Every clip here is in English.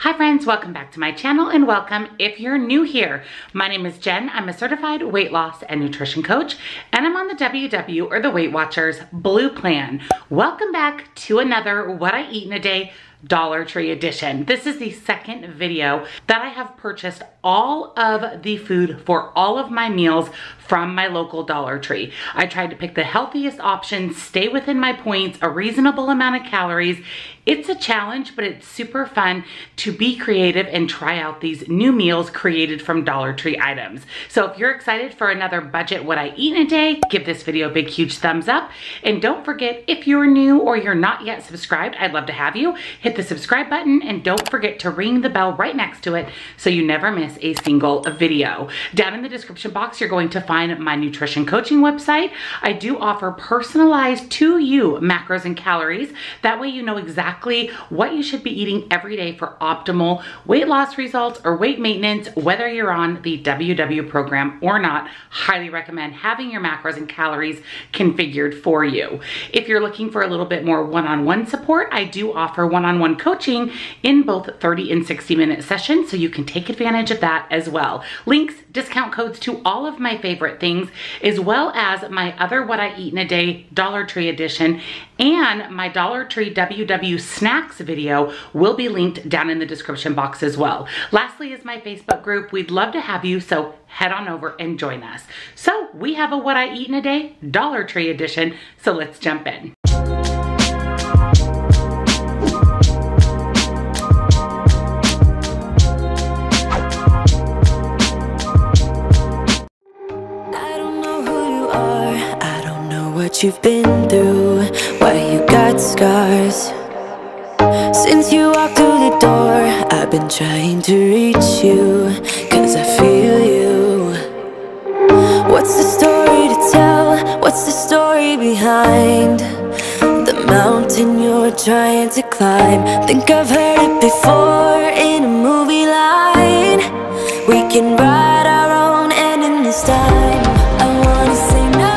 Hi friends, welcome back to my channel and welcome if you're new here. My name is Jen. I'm a certified weight loss and nutrition coach and I'm on the WW or the Weight Watchers Blue Plan. Welcome back to another What I Eat in a Day Dollar Tree edition. This is the second video that I have purchased all of the food for all of my meals from my local Dollar Tree. I tried to pick the healthiest option, stay within my points, a reasonable amount of calories. It's a challenge, but it's super fun to be creative and try out these new meals created from Dollar Tree items. So if you're excited for another budget What I Eat in a Day, give this video a big huge thumbs up. And don't forget, if you're new or you're not yet subscribed, I'd love to have you. Hit the subscribe button and don't forget to ring the bell right next to it so you never miss a single video. Down in the description box, you're going to find my nutrition coaching website. I do offer personalized to you macros and calories. That way you know exactly what you should be eating every day for optimal weight loss results or weight maintenance, whether you're on the WW program or not. Highly recommend having your macros and calories configured for you. If you're looking for a little bit more one-on-one support, I do offer one-on-one coaching in both 30 and 60-minute sessions, so you can take advantage of that as well. Links, discount codes to all of my favorite things, as well as my other What I Eat in a Day Dollar Tree edition and my Dollar Tree WW Snacks video will be linked down in the description box as well. Lastly is my Facebook group. We'd love to have you, so head on over and join us. So we have a What I Eat in a Day Dollar Tree edition, so let's jump in. You've been through, why you got scars. Since you walked through the door, I've been trying to reach you, cause I feel you. What's the story to tell? What's the story behind the mountain you're trying to climb? Think I've heard it before in a movie line. We can ride our own ending this time. I wanna say no.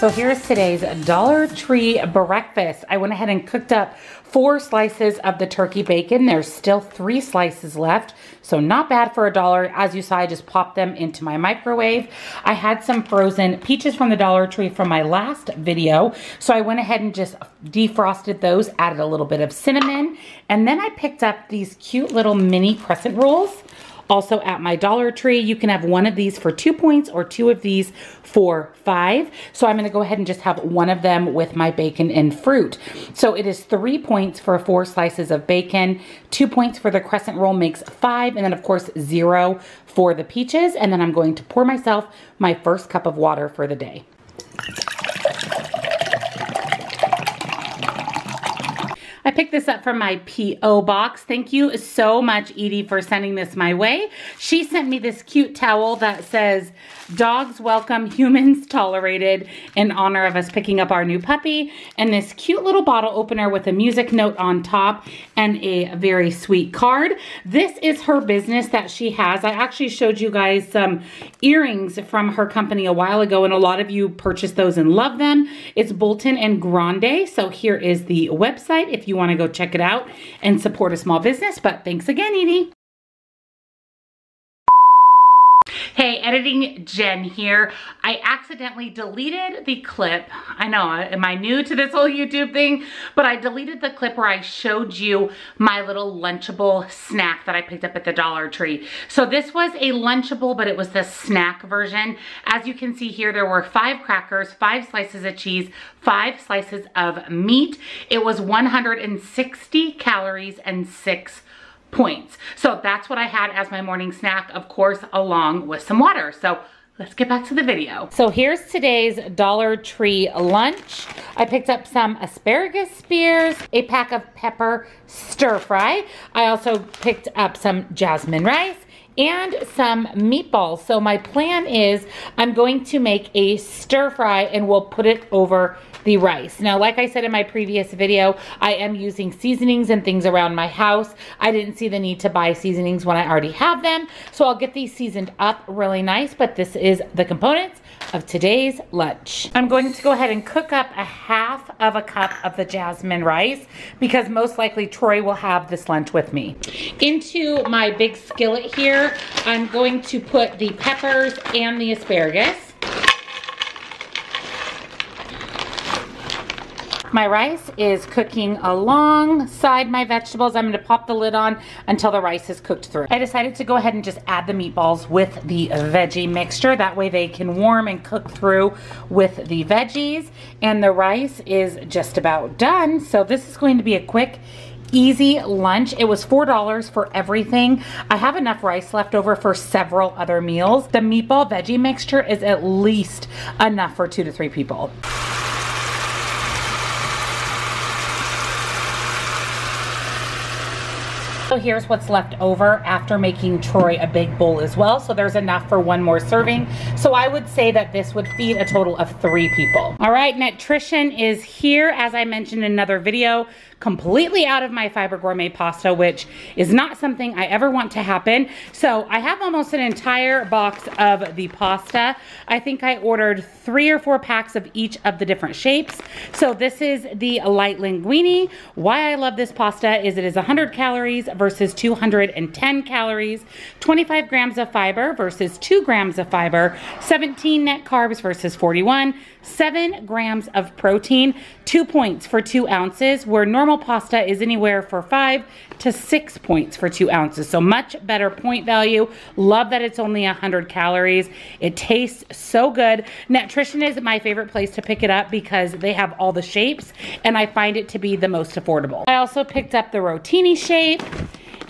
So here's today's Dollar Tree breakfast. I went ahead and cooked up 4 slices of the turkey bacon. There's still 3 slices left, so not bad for $1. As you saw, I just popped them into my microwave. I had some frozen peaches from the Dollar Tree from my last video, so I went ahead and just defrosted those, added a little bit of cinnamon, and then I picked up these cute little mini crescent rolls. Also at my Dollar Tree, you can have one of these for 2 points or 2 of these for 5. So I'm going to go ahead and just have one of them with my bacon and fruit. So it is 3 points for 4 slices of bacon, 2 points for the crescent roll makes 5, and then of course 0 for the peaches. And then I'm going to pour myself my first cup of water for the day. I picked this up from my P.O. box. Thank you so much, Edie, for sending this my way. She sent me this cute towel that says, "Dogs welcome, humans tolerated," in honor of us picking up our new puppy. And this cute little bottle opener with a music note on top and a very sweet card. This is her business that she has. I actually showed you guys some earrings from her company a while ago, and a lot of you purchased those and love them. It's Bolton and Grande. So here is the website if you want to go check it out and support a small business. But thanks again, Edie. Hey, editing Jen here. I accidentally deleted the clip. I know, am I new to this whole YouTube thing? But I deleted the clip where I showed you my little Lunchable snack that I picked up at the Dollar Tree. So this was a Lunchable, but it was the snack version. As you can see here, there were 5 crackers, 5 slices of cheese, 5 slices of meat. It was 160 calories and 6 points. So that's what I had as my morning snack, of course, along with some water. So let's get back to the video. So here's today's Dollar Tree lunch. I picked up some asparagus spears, a pack of pepper stir fry. I also picked up some jasmine rice, and some meatballs. So my plan is I'm going to make a stir fry and we'll put it over the rice. Now, like I said in my previous video, I am using seasonings and things around my house. I didn't see the need to buy seasonings when I already have them. So I'll get these seasoned up really nice, but this is the components of today's lunch. I'm going to go ahead and cook up a half of a cup of the jasmine rice because most likely Troy will have this lunch with me. Into my big skillet here, I'm going to put the peppers and the asparagus. My rice is cooking alongside my vegetables. I'm gonna pop the lid on until the rice is cooked through. I decided to go ahead and just add the meatballs with the veggie mixture. That way they can warm and cook through with the veggies. And the rice is just about done. So this is going to be a quick, easy lunch. It was $4 for everything. I have enough rice left over for several other meals. The meatball veggie mixture is at least enough for 2 to 3 people. So here's what's left over after making Troy a big bowl as well. So there's enough for one more serving. So I would say that this would feed a total of 3 people. All right, Nutrition is here. As I mentioned in another video, completely out of my Fiber Gourmet pasta, which is not something I ever want to happen. So I have almost an entire box of the pasta. I think I ordered 3 or 4 packs of each of the different shapes. So this is the light linguine. Why I love this pasta is it is 100 calories versus 210 calories, 25 grams of fiber versus 2 grams of fiber, 17 net carbs versus 41, 7 grams of protein, 2 points for 2 ounces, where normal pasta is anywhere for 5 to 6 points for 2 ounces. So much better point value. Love that it's only 100 calories. It tastes so good. Nutrition is my favorite place to pick it up because they have all the shapes and I find it to be the most affordable. I also picked up the rotini shape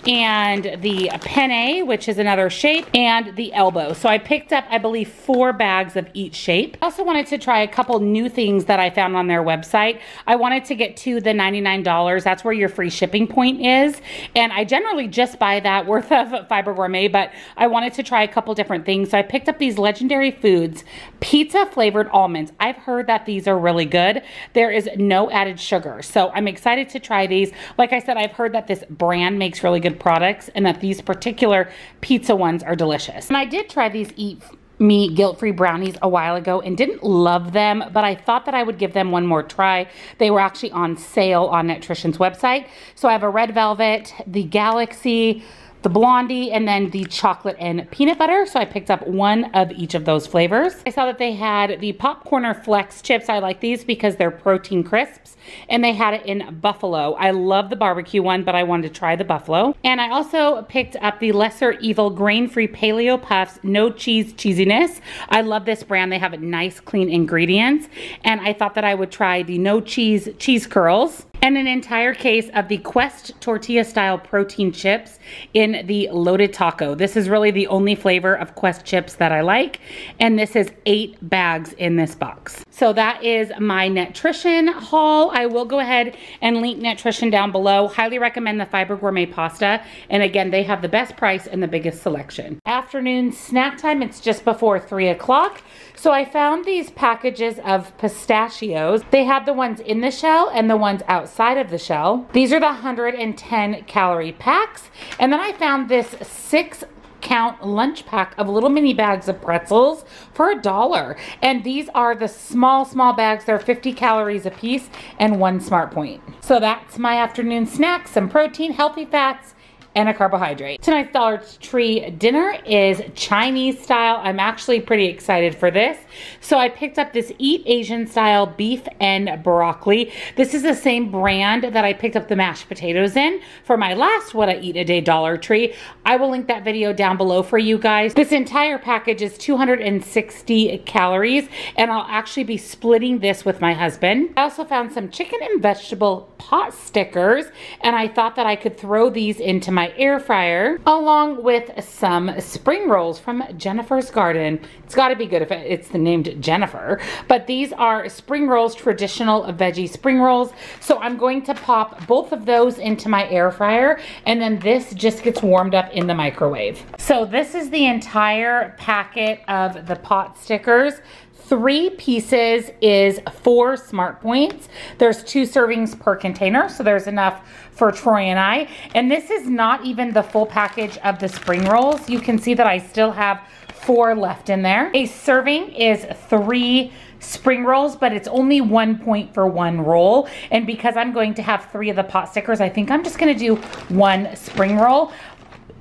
and the penne, which is another shape, and the elbow. So I picked up, I believe, 4 bags of each shape. I also wanted to try a couple new things that I found on their website. I wanted to get to the $99. That's where your free shipping point is. And I generally just buy that worth of Fiber Gourmet, but I wanted to try a couple different things. So I picked up these Legendary Foods pizza flavored almonds. I've heard that these are really good. There is no added sugar. So I'm excited to try these. Like I said, I've heard that this brand makes really good products and that these particular pizza ones are delicious. And I did try these Eat Me Guilt-Free brownies a while ago and didn't love them, but I thought that I would give them one more try. They were actually on sale on Nutrition's website. So I have a red velvet, the galaxy, the blondie, and then the chocolate and peanut butter. So I picked up one of each of those flavors. I saw that they had the popcorn Flex Chips. I like these because they're protein crisps, and they had it in buffalo. I love the barbecue one, but I wanted to try the buffalo. And I also picked up the Lesser Evil grain-free paleo puffs, no cheese cheesiness. I love this brand. They have nice, clean ingredients. And I thought that I would try the no cheese cheese curls, and an entire case of the Quest tortilla style protein chips in the loaded taco. This is really the only flavor of Quest chips that I like. And this is 8 bags in this box. So that is my Nutrition haul. I will go ahead and link Nutrition down below. Highly recommend the Fiber Gourmet pasta. And again, they have the best price and the biggest selection. Afternoon snack time, it's just before 3 o'clock. So I found these packages of pistachios. They had the ones in the shell and the ones outside of the shell. These are the 110 calorie packs. And then I found this 6-count lunch pack of little mini bags of pretzels for $1. And these are the small bags. They're 50 calories a piece and 1 smart point. So that's my afternoon snack, some protein, healthy fats, and a carbohydrate. Tonight's Dollar Tree dinner is Chinese style. I'm actually pretty excited for this. So I picked up this Eat Asian style beef and broccoli. This is the same brand that I picked up the mashed potatoes in for my last What I Eat a Day Dollar Tree. I will link that video down below for you guys. This entire package is 260 calories and I'll actually be splitting this with my husband. I also found some chicken and vegetable pot stickers and I thought that I could throw these into my my air fryer, along with some spring rolls from Jennifer's Garden. It's got to be good if it's named Jennifer, but these are spring rolls, traditional veggie spring rolls. So I'm going to pop both of those into my air fryer, and then this just gets warmed up in the microwave. So this is the entire packet of the pot stickers. 3 pieces is 4 smart points. There's 2 servings per container, so there's enough for Troy and I. And this is not even the full package of the spring rolls. You can see that I still have 4 left in there. A serving is 3 spring rolls, but it's only 1 point for 1 roll. And because I'm going to have 3 of the pot stickers, I think I'm just gonna do 1 spring roll.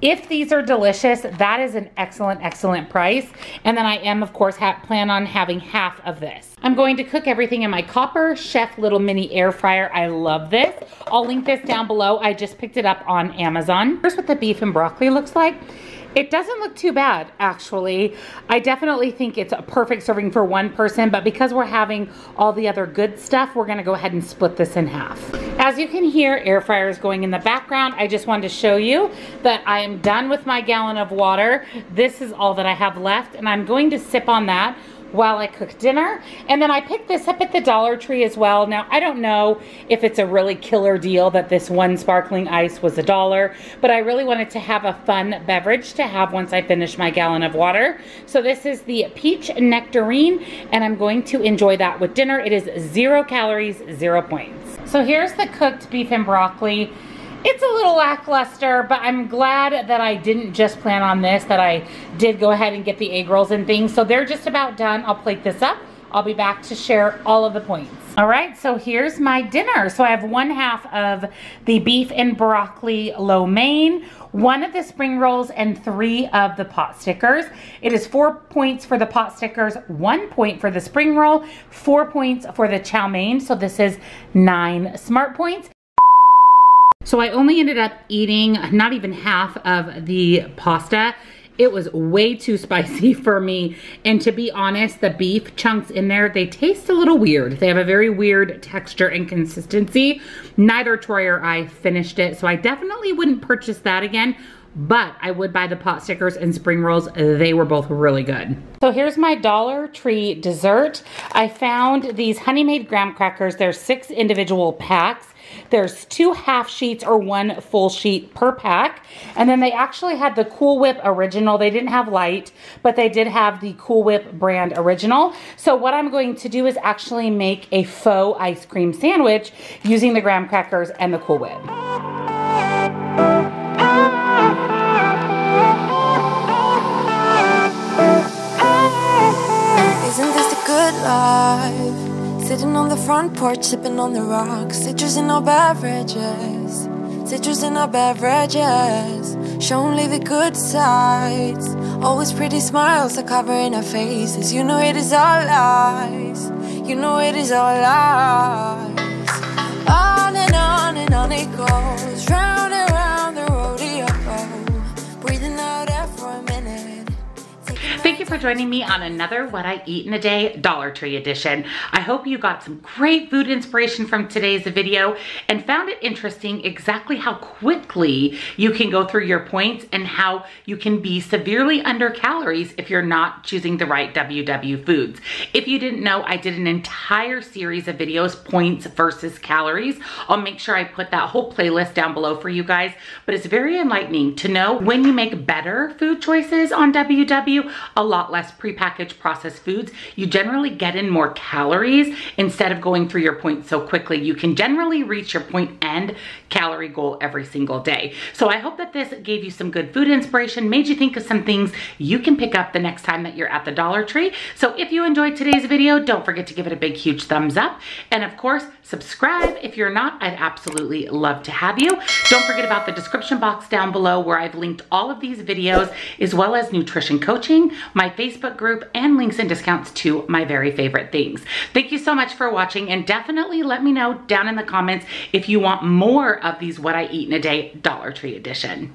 If these are delicious, that is an excellent, excellent price. And then I am, of course, plan on having half of this. I'm going to cook everything in my Copper Chef little mini air fryer. I love this. I'll link this down below. I just picked it up on Amazon. Here's what the beef and broccoli looks like. It doesn't look too bad, actually. I definitely think it's a perfect serving for 1 person, but because we're having all the other good stuff, we're gonna go ahead and split this in half. As you can hear, air fryers going in the background. I just wanted to show you that I am done with my gallon of water. This is all that I have left, and I'm going to sip on that while I cook dinner. And then I picked this up at the Dollar Tree as well. Now, I don't know if it's a really killer deal that this 1 sparkling ice was $1, but I really wanted to have a fun beverage to have once I finish my gallon of water. So this is the peach nectarine, and I'm going to enjoy that with dinner. It is 0 calories, 0 points. So here's the cooked beef and broccoli. It's a little lackluster, but I'm glad that I didn't just plan on this, that I did go ahead and get the egg rolls and things. So they're just about done. I'll plate this up. I'll be back to share all of the points. All right, so here's my dinner. So I have 1 half of the beef and broccoli lo mein, 1 of the spring rolls, and 3 of the pot stickers. It is 4 points for the pot stickers, 1 point for the spring roll, 4 points for the chow mein. So this is 9 smart points. So I only ended up eating not even half of the pasta. It was way too spicy for me. And to be honest, the beef chunks in there, they taste a little weird. They have a very weird texture and consistency. Neither Troy or I finished it, so I definitely wouldn't purchase that again. But I would buy the pot stickers and spring rolls. They were both really good. So here's my Dollar Tree dessert. I found these Honey Maid graham crackers. They're 6 individual packs. There's 2 half sheets or 1 full sheet per pack. And then they actually had the Cool Whip original. They didn't have light, but they did have the Cool Whip brand original. So what I'm going to do is actually make a faux ice cream sandwich using the graham crackers and the Cool Whip. Isn't this the good life? Sitting on the front porch, sipping on the rocks. Citrus in our beverages, citrus in our beverages. Show only the good sides. Always pretty smiles are covering our faces. You know it is all lies. You know it is all lies. On and on and on it goes. Round and round the rodeo. Breathing out air for a minute. Thank you for joining me on another What I Eat in a Day Dollar Tree edition. I hope you got some great food inspiration from today's video and found it interesting exactly how quickly you can go through your points and how you can be severely under calories if you're not choosing the right WW foods. If you didn't know, I did an entire series of videos, points versus calories. I'll make sure I put that whole playlist down below for you guys, but it's very enlightening to know when you make better food choices on WW, a lot less prepackaged processed foods, you generally get in more calories instead of going through your points so quickly. You can generally reach your point and calorie goal every single day. So I hope that this gave you some good food inspiration, made you think of some things you can pick up the next time that you're at the Dollar Tree. So if you enjoyed today's video, don't forget to give it a big, huge thumbs up. And of course, subscribe. If you're not, I'd absolutely love to have you. Don't forget about the description box down below where I've linked all of these videos as well as nutrition coaching, my Facebook group, and links and discounts to my very favorite things. Thank you so much for watching, and definitely let me know down in the comments if you want more of these What I Eat in a Day Dollar Tree edition.